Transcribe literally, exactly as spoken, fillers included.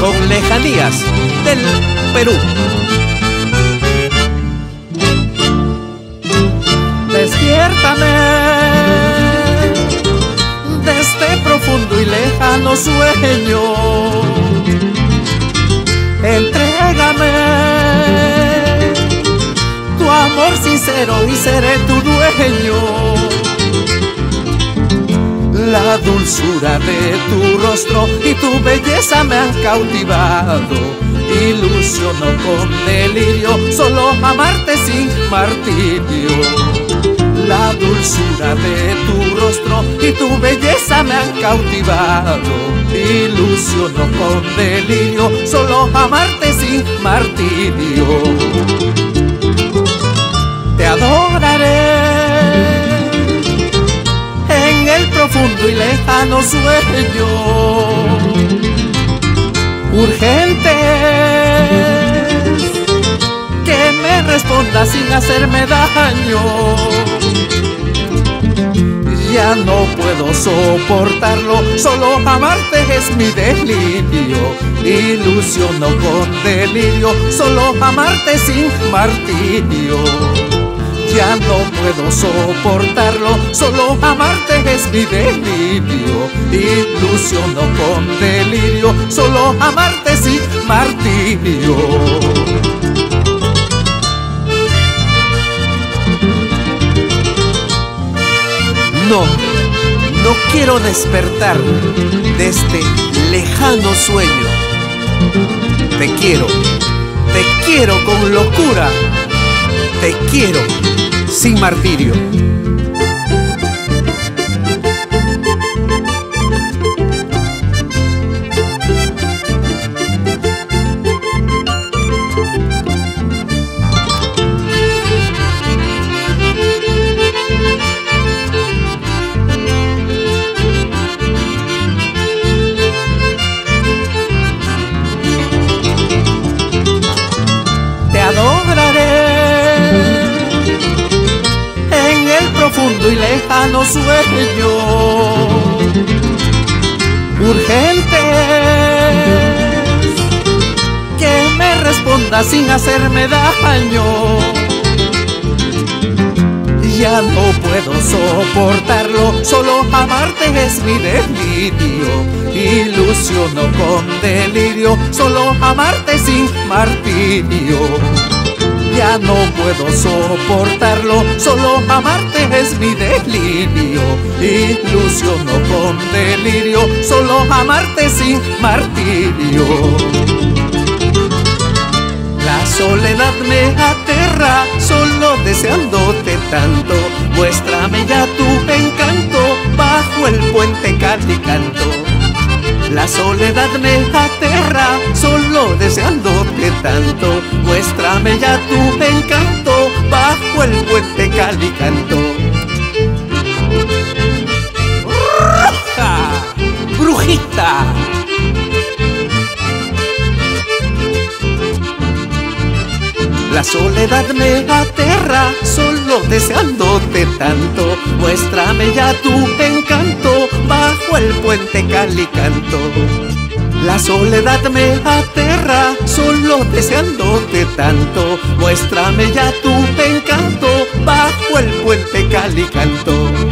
con lejanías del Perú. Despiértame de este profundo y lejano sueño. Entrégame tu amor sincero y seré tu dueño. La dulzura de tu rostro y tu belleza me han cautivado. Ilusiono con delirio, solo amarte sin martirio. La dulzura de tu rostro y tu belleza me han cautivado. Ilusiono con delirio, solo amarte sin martirio. Te adoraré en el profundo y lejano sueño. Urgente que me responda sin hacerme daño. Ya no puedo soportarlo, solo amarte es mi delirio. Ilusiono con delirio, solo amarte sin martirio. Ya no puedo soportarlo, solo amarte es mi delirio. Ilusiono con delirio, solo amarte sin martirio. No, no quiero despertar de este lejano sueño. Te quiero, te quiero con locura. Te quiero sin martirio. Te adoraré en el profundo y lejano sueño. Urgente que me responda sin hacerme daño. Ya no puedo soportarlo, solo amarte es mi delirio. Ilusiono con delirio, solo amarte sin martirio. Ya no puedo soportarlo, solo amarte es mi delirio. Ilusiono con delirio, solo amarte sin martirio. La soledad me aterra, solo deseándote tanto. Muéstrame ya tu encanto, bajo el puente Calicanto. La soledad me aterra, solo deseándote tanto. Muéstrame ya tu encanto, bajo el puente Calicanto. ¡Bruja! ¡Brujita! La soledad me aterra, solo deseándote tanto. Muéstrame ya tu encanto, bajo el puente Calicanto. La soledad me aterra, solo deseándote tanto. Muéstrame ya tu encanto, bajo el puente Calicanto.